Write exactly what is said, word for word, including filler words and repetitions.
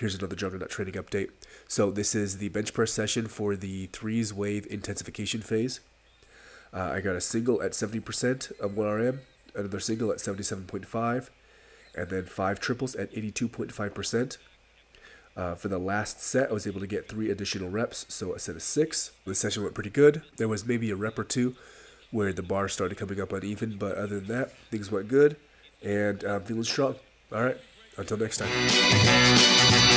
here's another Juggernaut training update. So this is the bench press session for the threes wave intensification phase. Uh, I got a single at seventy percent of one R M, another single at seventy-seven point five, and then five triples at eighty-two point five percent. Uh, for the last set, I was able to get three additional reps, so a set of six. The session went pretty good. There was maybe a rep or two where the bar started coming up uneven, but other than that, things went good, and I'm feeling strong. All right, until next time.